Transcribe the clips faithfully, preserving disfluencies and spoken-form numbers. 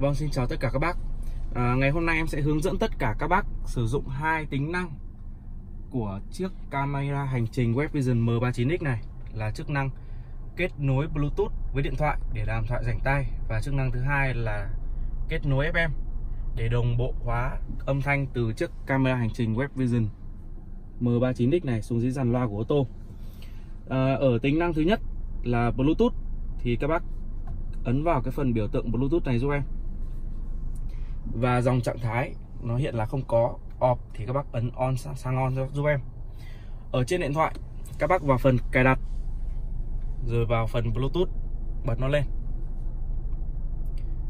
Vâng, xin chào tất cả các bác. à, Ngày hôm nay em sẽ hướng dẫn tất cả các bác sử dụng hai tính năng của chiếc camera hành trình Webvision M ba mươi chín X này, là chức năng kết nối Bluetooth với điện thoại để làm thoại rảnh tay, và chức năng thứ hai là kết nối ép em để đồng bộ hóa âm thanh từ chiếc camera hành trình Webvision M ba mươi chín X này xuống dưới dàn loa của ô tô. à, Ở tính năng thứ nhất là Bluetooth thì các bác ấn vào cái phần biểu tượng Bluetooth này giúp em, và dòng trạng thái nó hiện là không có, off thì các bác ấn on sang on giúp em. Ở trên điện thoại các bác vào phần cài đặt, rồi vào phần Bluetooth, bật nó lên.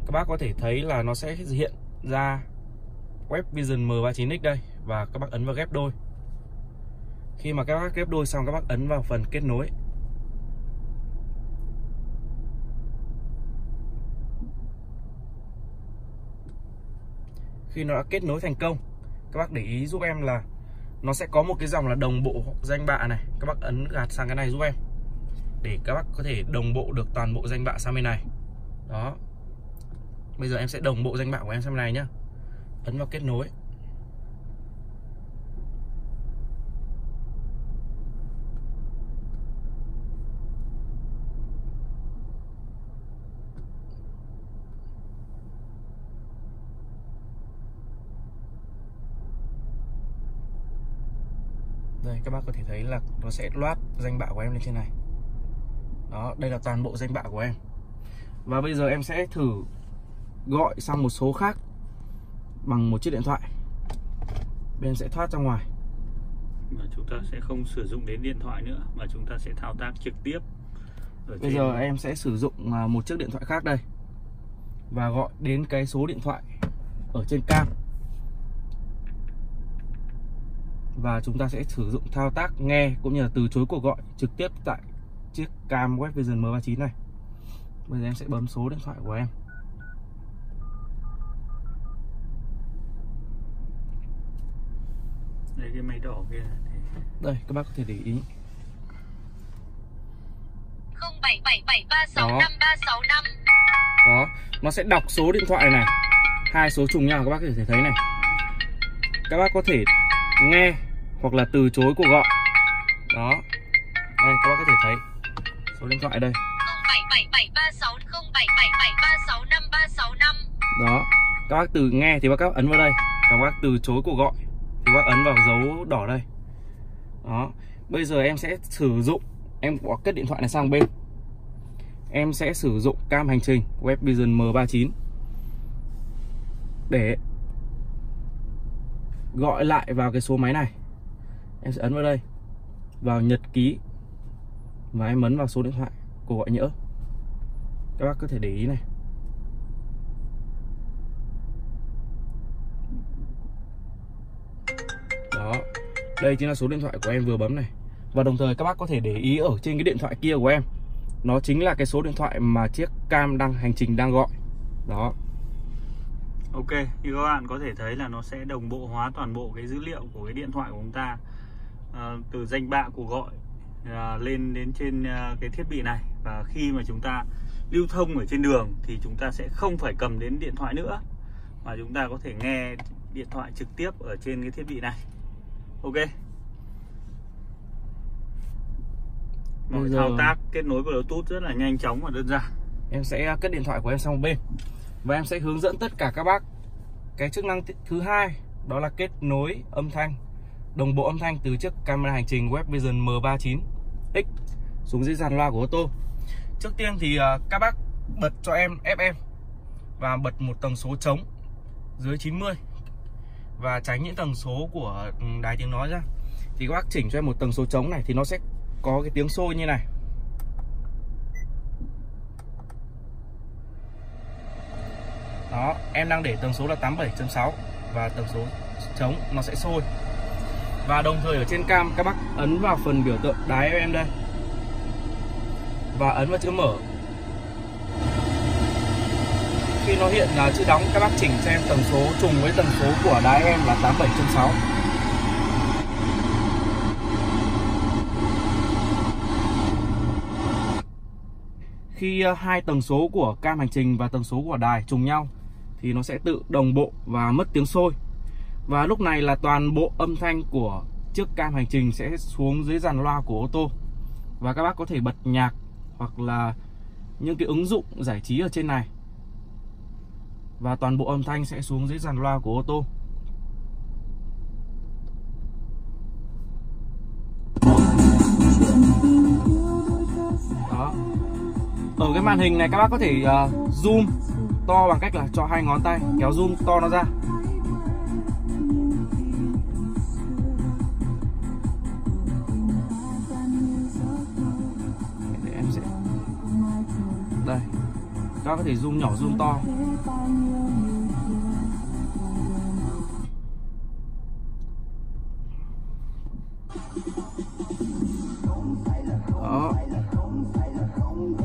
Các bác có thể thấy là nó sẽ hiện ra Webvision M ba mươi chín X đây, và các bác ấn vào ghép đôi. Khi mà các bác ghép đôi xong, các bác ấn vào phần kết nối. Khi nó đã kết nối thành công, các bác để ý giúp em là nó sẽ có một cái dòng là đồng bộ danh bạ này. Các bác ấn gạt sang cái này giúp em, để các bác có thể đồng bộ được toàn bộ danh bạ sang bên này. Đó, bây giờ em sẽ đồng bộ danh bạ của em sang bên này nhá. Ấn vào kết nối. Đây, các bác có thể thấy là nó sẽ loát danh bạ của em lên trên này. Đó, đây là toàn bộ danh bạ của em. Và bây giờ em sẽ thử gọi sang một số khác bằng một chiếc điện thoại. Bên sẽ thoát ra ngoài. Và chúng ta sẽ không sử dụng đến điện thoại nữa, mà chúng ta sẽ thao tác trực tiếp. Ở bây giờ em sẽ sử dụng một chiếc điện thoại khác đây, và gọi đến cái số điện thoại ở trên cam. Và chúng ta sẽ sử dụng thao tác nghe cũng như là từ chối cuộc gọi trực tiếp tại chiếc cam Webvision M ba mươi chín này. Bây giờ em sẽ bấm số điện thoại của em. Đây, cái máy đỏ kia. Đây, các bác có thể để ý. không bảy bảy bảy ba sáu năm ba sáu năm. Đó, nó sẽ đọc số điện thoại này. Hai số trùng nhau, các bác có thể thấy này. Các bác có thể nghe hoặc là từ chối cuộc gọi. Đó, đây các bác có thể thấy số điện thoại đây. không bảy bảy bảy ba sáu không bảy bảy bảy ba sáu năm ba sáu năm. Đó, các bác từ nghe thì bác các ấn vào đây, các bác từ chối cuộc gọi thì bác ấn vào dấu đỏ đây. Đó, bây giờ em sẽ sử dụng, em có cất điện thoại này sang bên, em sẽ sử dụng cam hành trình Webvision M ba mươi chín để gọi lại vào cái số máy này. Em sẽ ấn vào đây, vào nhật ký, và em ấn vào số điện thoại của gọi nhỡ. Các bác có thể để ý này. Đó, đây chính là số điện thoại của em vừa bấm này. Và đồng thời các bác có thể để ý ở trên cái điện thoại kia của em, nó chính là cái số điện thoại mà chiếc cam đang hành trình đang gọi. Đó. Ok, như các bạn có thể thấy là nó sẽ đồng bộ hóa toàn bộ cái dữ liệu của cái điện thoại của chúng ta, à, từ danh bạ cuộc gọi à, lên đến trên à, cái thiết bị này. Và khi mà chúng ta lưu thông ở trên đường thì chúng ta sẽ không phải cầm đến điện thoại nữa, mà chúng ta có thể nghe điện thoại trực tiếp ở trên cái thiết bị này. Ok, mọi thao tác kết nối Bluetooth rất là nhanh chóng và đơn giản. Em sẽ cất điện thoại của em sang một bên, và em sẽ hướng dẫn tất cả các bác cái chức năng thứ hai, đó là kết nối âm thanh, đồng bộ âm thanh từ chiếc camera hành trình Webvision M ba mươi chín X xuống dưới dàn loa của ô tô. Trước tiên thì các bác bật cho em ép em và bật một tần số trống dưới chín mươi, và tránh những tần số của đài tiếng nói ra. Thì các bác chỉnh cho em một tần số trống này thì nó sẽ có cái tiếng sôi như này. Đó, em đang để tần số là tám mươi bảy chấm sáu và tần số trống nó sẽ sôi. Và đồng thời ở trên cam các bác ấn vào phần biểu tượng đài ép em đây, và ấn vào chữ mở. Khi nó hiện là chữ đóng, các bác chỉnh cho em tần số trùng với tần số của đài ép em là tám mươi bảy chấm sáu. Khi hai tần số của cam hành trình và tần số của đài trùng nhau thì nó sẽ tự đồng bộ và mất tiếng sôi. Và lúc này là toàn bộ âm thanh của chiếc cam hành trình sẽ xuống dưới dàn loa của ô tô. Và các bác có thể bật nhạc hoặc là những cái ứng dụng giải trí ở trên này. Và toàn bộ âm thanh sẽ xuống dưới dàn loa của ô tô. Đó. Ở cái màn hình này các bác có thể uh, zoom to bằng cách là cho hai ngón tay kéo zoom to nó ra. Để em sẽ... Đây, các bác có thể zoom nhỏ zoom to. Đó.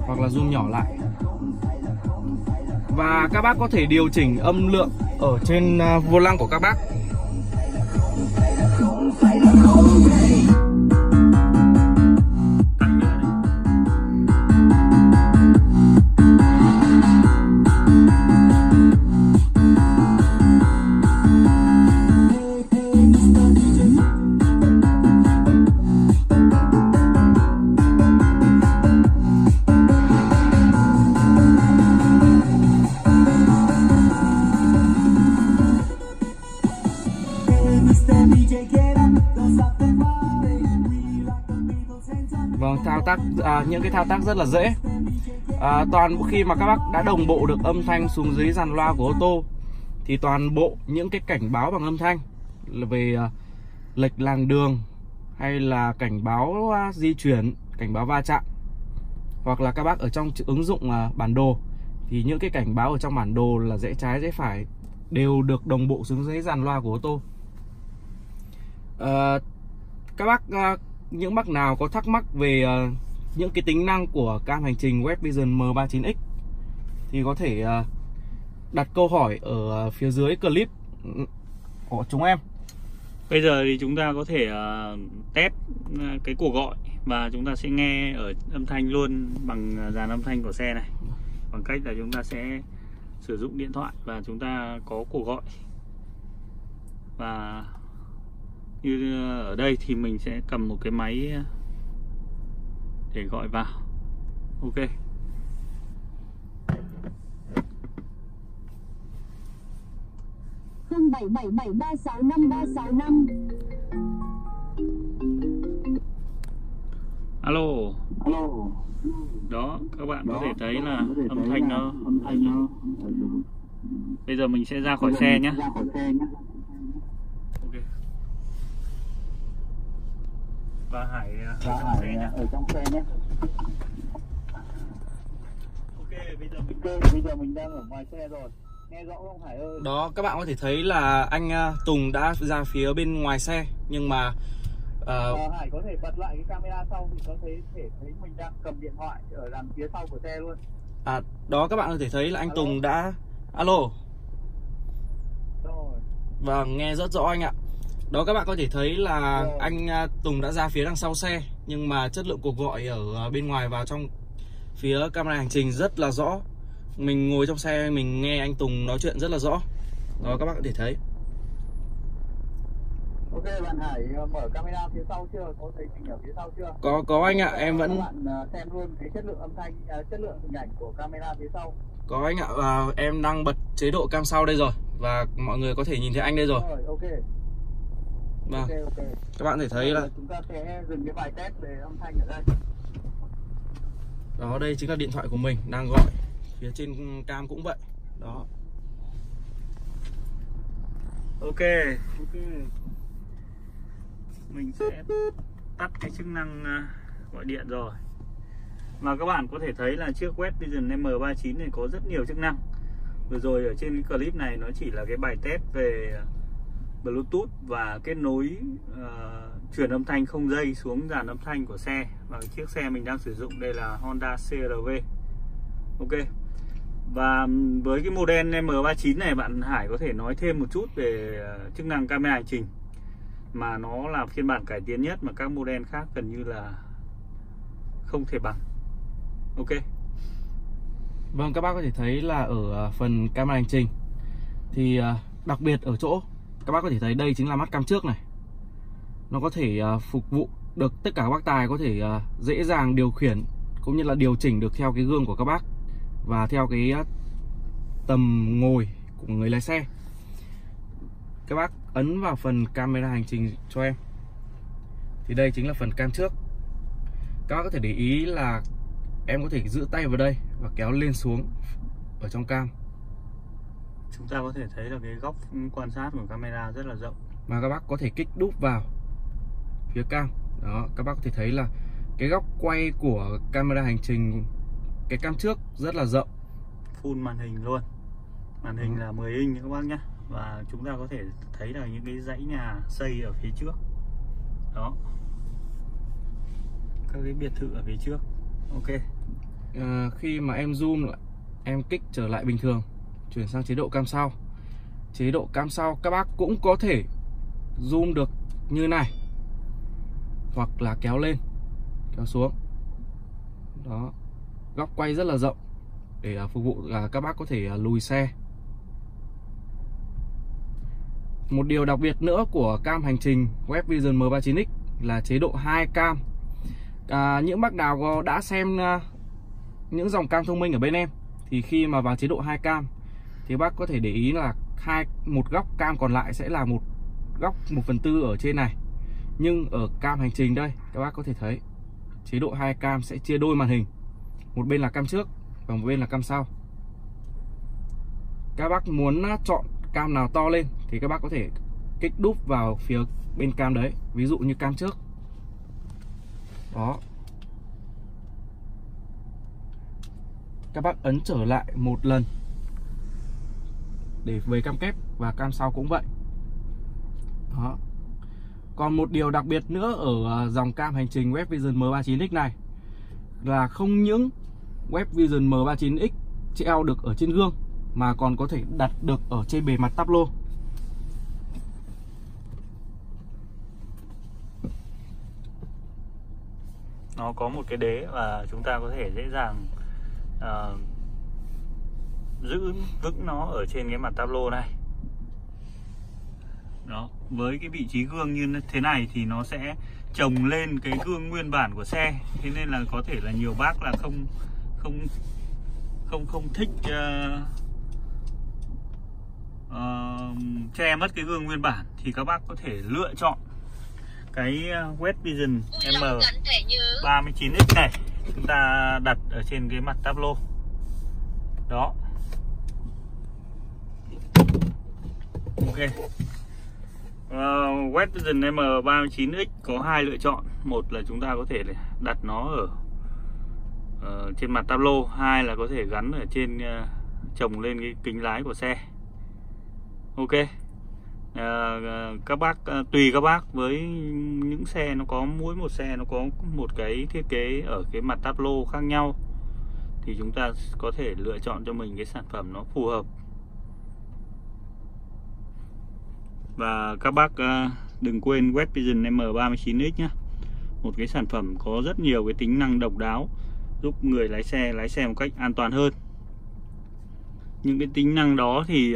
Hoặc là zoom nhỏ lại. Và các bác có thể điều chỉnh âm lượng ở trên vô lăng của các bác. Vâng, thao tác à, những cái thao tác rất là dễ. à, Toàn bộ khi mà các bác đã đồng bộ được âm thanh xuống dưới dàn loa của ô tô thì toàn bộ những cái cảnh báo bằng âm thanh về à, lệch làn đường, hay là cảnh báo à, di chuyển, cảnh báo va chạm, hoặc là các bác ở trong ứng dụng à, bản đồ, thì những cái cảnh báo ở trong bản đồ là rẽ trái rẽ phải đều được đồng bộ xuống dưới dàn loa của ô tô. à, Các bác à, những bác nào có thắc mắc về uh, những cái tính năng của cam hành trình Webvision M ba mươi chín X thì có thể uh, đặt câu hỏi ở phía dưới clip của chúng em. Bây giờ thì chúng ta có thể uh, test cái cuộc gọi và chúng ta sẽ nghe ở âm thanh luôn bằng dàn âm thanh của xe này, bằng cách là chúng ta sẽ sử dụng điện thoại và chúng ta có cuộc gọi. Và như ở đây thì mình sẽ cầm một cái máy để gọi vào. Ok. không bảy bảy bảy ba sáu năm ba sáu năm. Alo. Alo. Đó, các bạn Đó, có thể thấy là thể âm thanh nó nó. Bây giờ mình sẽ ra khỏi xe nhé. Ra khỏi xe nhé. Và Hải ở trong xe nhé. Ở trong xe nhé. Ok, bây giờ mình bây giờ mình đang ở ngoài xe rồi. Nghe rõ không Hải ơi? Đó, các bạn có thể thấy là anh Tùng đã ra phía bên ngoài xe, nhưng mà uh... à, Hải có thể bật lại cái camera sau thì có thể thể thấy mình đang cầm điện thoại ở đằng phía sau của xe luôn. À, đó các bạn có thể thấy là anh Alo. Tùng đã Alo. Rồi. Và nghe rất rõ anh ạ. Đó, các bạn có thể thấy là anh Tùng đã ra phía đằng sau xe, nhưng mà chất lượng cuộc gọi ở bên ngoài vào trong phía camera hành trình rất là rõ. Mình ngồi trong xe mình nghe anh Tùng nói chuyện rất là rõ. Đó, các bạn có thể thấy. Ok, bạn Hải mở camera phía sau chưa? Có thấy mình ở phía sau chưa? Có, có anh ạ, em vẫn... Các bạn xem luôn cái chất lượng âm thanh, chất lượng hình ảnh của camera phía sau. Có anh ạ, và em đang bật chế độ cam sau đây rồi. Và mọi người có thể nhìn thấy anh đây rồi. Rồi, ok. Vâng. Okay, okay. Các bạn có thể thấy là chúng ta sẽ dừng cái bài test về âm thanh ở đây. Đó, đây chính là điện thoại của mình đang gọi. Phía trên cam cũng vậy. Đó. Ok, ok. Mình sẽ tắt cái chức năng gọi điện rồi. Mà các bạn có thể thấy là chiếc Webvision M ba mươi chín này có rất nhiều chức năng. Vừa rồi ở trên cái clip này nó chỉ là cái bài test về Bluetooth và kết nối uh, truyền âm thanh không dây xuống dàn âm thanh của xe. Và chiếc xe mình đang sử dụng đây là Honda C R V. Ok. Và với cái model M ba mươi chín này, bạn Hải có thể nói thêm một chút về chức năng camera hành trình, mà nó là phiên bản cải tiến nhất mà các model khác gần như là không thể bằng. Ok. Vâng, các bác có thể thấy là ở phần camera hành trình Thì đặc biệt ở chỗ các bác có thể thấy đây chính là mắt cam trước này. Nó có thể phục vụ được tất cả các bác tài, có thể dễ dàng điều khiển cũng như là điều chỉnh được theo cái gương của các bác và theo cái tầm ngồi của người lái xe. Các bác ấn vào phần camera hành trình cho em. Thì đây chính là phần cam trước. Các bác có thể để ý là em có thể giữ tay vào đây và kéo lên xuống ở trong cam. Chúng ta có thể thấy là cái góc quan sát của camera rất là rộng. Mà các bác có thể kích đúp vào phía cam. Đó, các bác có thể thấy là cái góc quay của camera hành trình, cái cam trước rất là rộng. Full màn hình luôn. Màn hình ừ. là mười inch các bác nhé. Và chúng ta có thể thấy là những cái dãy nhà xây ở phía trước. Đó, các cái biệt thự ở phía trước. Ok. À, khi mà em zoom lại, em kích trở lại bình thường, chuyển sang chế độ cam sau. Chế độ cam sau các bác cũng có thể zoom được như này, hoặc là kéo lên, kéo xuống. Đó, góc quay rất là rộng để phục vụ là các bác có thể lùi xe. Một điều đặc biệt nữa của cam hành trình Webvision M ba mươi chín X là chế độ hai cam. À, những bác nào đã xem những dòng cam thông minh ở bên em thì khi mà vào chế độ hai cam thì bác có thể để ý là hai một góc cam còn lại sẽ là một góc một phần tư ở trên này. Nhưng ở cam hành trình đây, các bác có thể thấy chế độ hai cam sẽ chia đôi màn hình. Một bên là cam trước và một bên là cam sau. Các bác muốn chọn cam nào to lên thì các bác có thể kích đúp vào phía bên cam đấy, ví dụ như cam trước. Đó. Các bác ấn trở lại một lần để về cam kép và cam sau cũng vậy. Đó. Còn một điều đặc biệt nữa ở dòng cam hành trình Webvision M ba mươi chín X này là không những Webvision M ba mươi chín X treo được ở trên gương mà còn có thể đặt được ở trên bề mặt táp lô. Nó có một cái đế và chúng ta có thể dễ dàng uh, giữ vững nó ở trên cái mặt tablo này. Đó, với cái vị trí gương như thế này thì nó sẽ chồng lên cái gương nguyên bản của xe. Thế nên là có thể là nhiều bác là không không không không thích uh, uh, che mất cái gương nguyên bản thì các bác có thể lựa chọn cái Webvision M ba mươi chín X này, chúng ta đặt ở trên cái mặt tablo. Đó. Ok. uh, Webvision M ba mươi chín X có hai lựa chọn. Một là chúng ta có thể đặt nó ở uh, trên mặt tablo. Hai là có thể gắn ở trên uh, chồng lên cái kính lái của xe. Ok. À, các bác tùy các bác, với những xe nó có mỗi một xe nó có một cái thiết kế ở cái mặt táp lô khác nhau thì chúng ta có thể lựa chọn cho mình cái sản phẩm nó phù hợp. Và các bác đừng quên Webvision M ba mươi chín X nhé, một cái sản phẩm có rất nhiều cái tính năng độc đáo giúp người lái xe lái xe một cách an toàn hơn. Những cái tính năng đó thì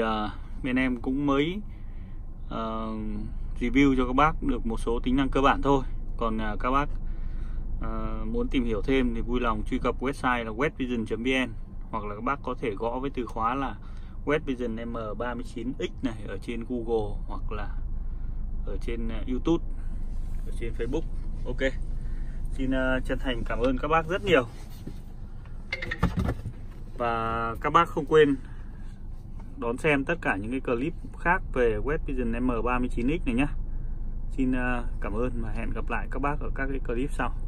bên em cũng mới Uh, review cho các bác được một số tính năng cơ bản thôi. Còn uh, các bác uh, muốn tìm hiểu thêm thì vui lòng truy cập website là webvision chấm vn, hoặc là các bác có thể gõ với từ khóa là Webvision M ba mươi chín X này ở trên Google, hoặc là ở trên uh, YouTube, ở trên Facebook. Ok. Xin uh, chân thành cảm ơn các bác rất nhiều. Và các bác không quên đón xem tất cả những cái clip khác về Webvision M ba mươi chín X này nhé. Xin cảm ơn và hẹn gặp lại các bác ở các cái clip sau.